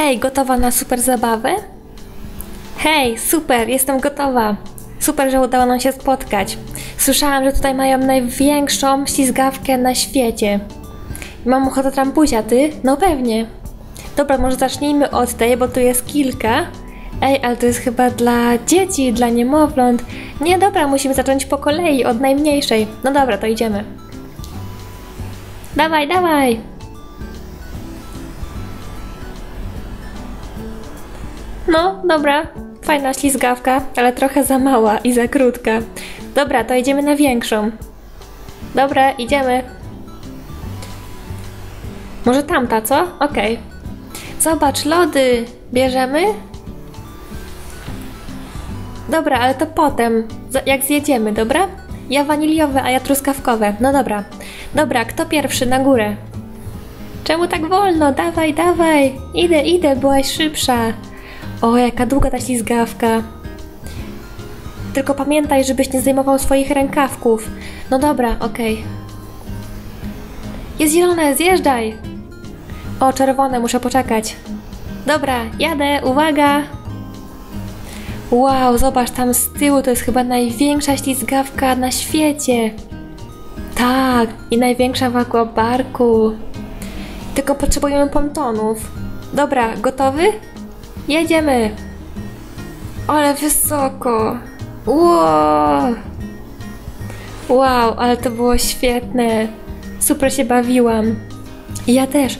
Hej, gotowa na super zabawę? Hej, super, jestem gotowa. Super, że udało nam się spotkać. Słyszałam, że tutaj mają największą ślizgawkę na świecie. Mam ochotę trampusia, ty? No pewnie. Dobra, może zacznijmy od tej, bo tu jest kilka. Ej, ale to jest chyba dla dzieci, dla niemowląt. Nie, dobra, musimy zacząć po kolei, od najmniejszej. No dobra, to idziemy. Dawaj, dawaj! No, dobra. Fajna ślizgawka, ale trochę za mała i za krótka. Dobra, to idziemy na większą. Dobra, idziemy. Może tamta, co? Okej. Zobacz, lody! Bierzemy? Dobra, ale to potem, jak zjedziemy, dobra? Ja waniliowe, a ja truskawkowe. No dobra. Dobra, kto pierwszy na górę? Czemu tak wolno? Dawaj, dawaj! Idę, idę, byłaś szybsza. O, jaka długa ta ślizgawka. Tylko pamiętaj, żebyś nie zdejmował swoich rękawków. No dobra, okej. Jest zielone, zjeżdżaj! O, czerwone, muszę poczekać. Dobra, jadę, uwaga! Wow, zobacz, tam z tyłu to jest chyba największa ślizgawka na świecie. Tak, i największa w akwaparku. Tylko potrzebujemy pontonów. Dobra, gotowy? Jedziemy! Ale wysoko! Wow! Wow, ale to było świetne! Super się bawiłam. I ja też.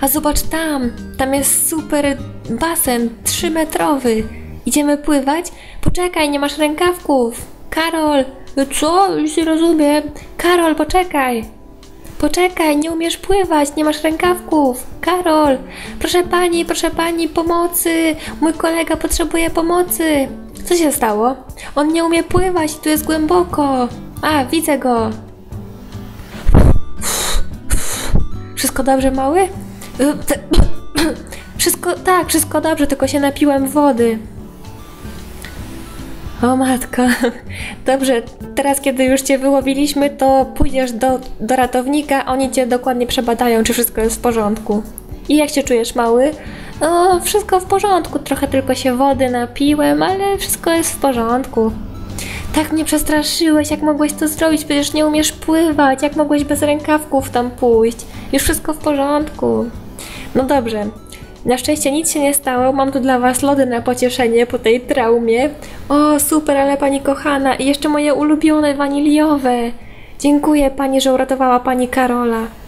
A zobacz tam! Tam jest super basen, 3-metrowy. Idziemy pływać? Poczekaj, nie masz rękawków! Karol! Co? Już nie rozumiem. Karol, poczekaj! Poczekaj, nie umiesz pływać, nie masz rękawków. Karol, proszę pani, pomocy. Mój kolega potrzebuje pomocy. Co się stało? On nie umie pływać, tu jest głęboko. A, widzę go. Wszystko dobrze, mały? Wszystko, tak, wszystko dobrze, tylko się napiłem wody. O matko, dobrze, teraz kiedy już cię wyłowiliśmy, to pójdziesz do ratownika, oni cię dokładnie przebadają, czy wszystko jest w porządku. I jak się czujesz, mały? No, wszystko w porządku, trochę tylko się wody napiłem, ale wszystko jest w porządku. Tak mnie przestraszyłeś, jak mogłeś to zrobić, przecież nie umiesz pływać, jak mogłeś bez rękawków tam pójść. Już wszystko w porządku. No dobrze. Na szczęście nic się nie stało, mam tu dla was lody na pocieszenie po tej traumie. O, super, ale pani kochana i jeszcze moje ulubione waniliowe. Dziękuję pani, że uratowała pani Karola.